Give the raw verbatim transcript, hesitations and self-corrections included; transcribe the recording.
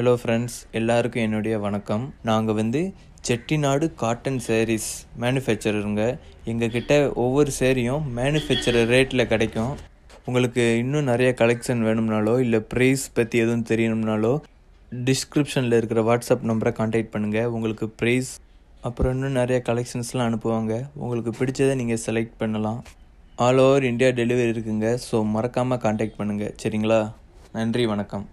Hello friends, எல்லாருக்கும் என்னுடைய வணக்கம். நாங்கள் வந்து செட்டிநாடு காட்டன் சேரீஸ் மேனுஃபேக்சரருங்க. எங்ககிட்ட ஒவ்வொரு சேரீயும் மேனுஃபேக்சரர் ரேட்டில் கிடைக்கும். உங்களுக்கு இன்னும் நிறைய கலெக்ஷன் வேணும்னாலோ இல்லை ப்ரைஸ் பற்றி எதுவும் தெரியணும்னாலோ டிஸ்கிரிப்ஷனில் இருக்கிற வாட்ஸ்அப் நம்பரை கான்டாக்ட் பண்ணுங்கள். உங்களுக்கு ப்ரைஸ் அப்புறம் இன்னும் நிறைய கலெக்ஷன்ஸ்லாம் அனுப்புவாங்க. உங்களுக்கு பிடிச்சதை நீங்கள் செலக்ட் பண்ணலாம். ஆல் ஓவர் இந்தியா டெலிவரி இருக்குங்க. ஸோ மறக்காமல் கான்டாக்ட் பண்ணுங்கள். சரிங்களா? நன்றி, வணக்கம்.